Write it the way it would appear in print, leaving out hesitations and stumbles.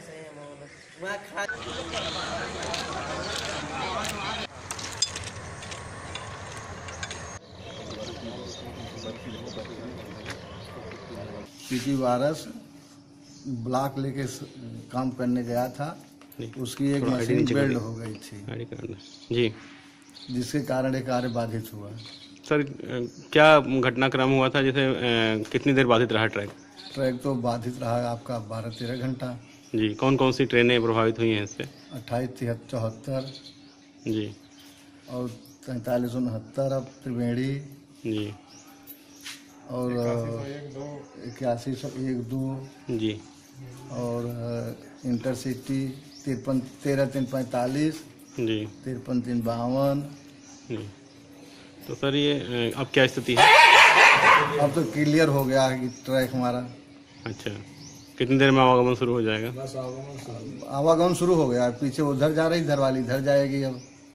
ऐसे हैं पीटी वारस ब्लॉक लेके काम करने गया था, उसकी एक मशीन बेल्ड हो गई थी जी, जिसके कारण एक कार्य बाधित हुआ। सर क्या घटनाक्रम हुआ था, जैसे कितनी देर बाधित रहा ट्रैक? ट्रैक तो बाधित रहा आपका 12-13 घंटा जी। कौन कौन सी ट्रेनें प्रभावित हुई हैं इससे? 28, 74 जी और 43, 69 अब त्रिवेणी जी और 81, 1, 2 जी और इंटरसिटी 53, 13, 345 जी 53, 352 जी। तो सर ये अब क्या स्थिति है? अब तो क्लियर हो गया है कि ट्रैक हमारा। अच्छा, कितनी देर में आवागमन शुरू हो जाएगा? बस आवागमन शुरू हो गया। पीछे उधर जा रही, इधर वाली इधर जाएगी अब।